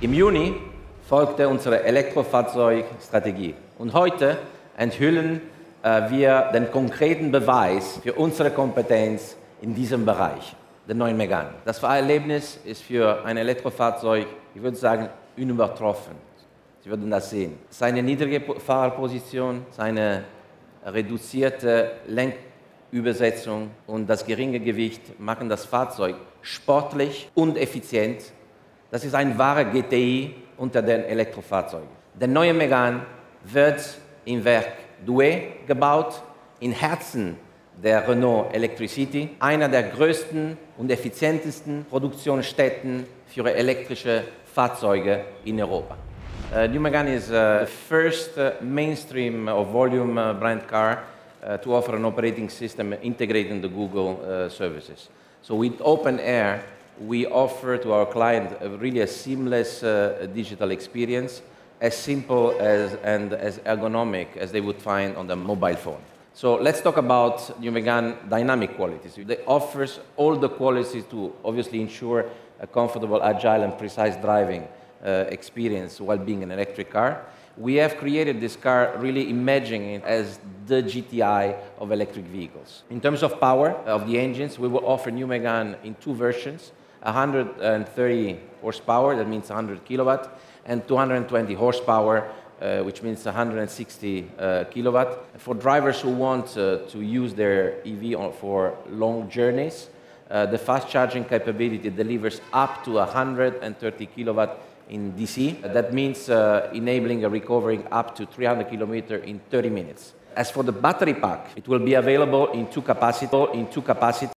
Im Juni folgte unsere Elektrofahrzeugstrategie. Und heute enthüllen wir den konkreten Beweis für unsere Kompetenz in diesem Bereich, den neuen Megane. Das Fahrerlebnis ist für ein Elektrofahrzeug, ich würde sagen, unübertroffen. Sie würden das sehen. Seine niedrige Fahrerposition, seine reduzierte Lenkübersetzung und das geringe Gewicht machen das Fahrzeug sportlich und effizient. Das ist ein wahrer GTI unter den Elektrofahrzeugen. Der neue Megane wird im Werk Douai gebaut, im Herzen der Renault Electricity, einer der größten und effizientesten Produktionsstätten für elektrische Fahrzeuge in Europa. New Megane is the first mainstream or volume brand car to offer an operating system integrating the Google services. So with open air, we offer to our client really a seamless digital experience, as simple as, and as ergonomic as they would find on the mobile phone. So let's talk about New Megane dynamic qualities. It offers all the qualities to obviously ensure a comfortable, agile and precise driving experience while being an electric car. We have created this car really imagining it as the GTI of electric vehicles. In terms of power of the engines, we will offer New Megane in two versions, 130 horsepower, that means 100 kilowatt, and 220 horsepower, which means 160 kilowatt. For drivers who want to use their EV for long journeys, the fast charging capability delivers up to 130 kilowatt in DC. That means enabling a recovering up to 300 kilometers in 30 minutes. As for the battery pack, it will be available in two capacities.